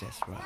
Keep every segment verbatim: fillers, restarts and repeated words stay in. That's right.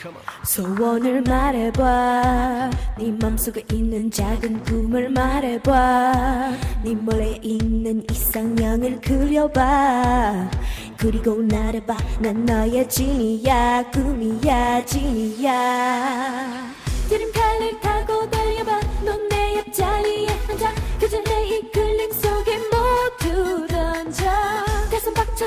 Come on. 소원을 말해봐. 네 맘속에 있는 작은 꿈을 말해봐. 네 몰래 있는 이상형을 그려봐. 그리고 나를 봐. 난 너의 지니야. 꿈이야 지니야. 여름칼을 타고 달려봐. 넌 내 옆자리에 앉아. 그저 내 이끌림 속에 모두 던져. 가슴 박차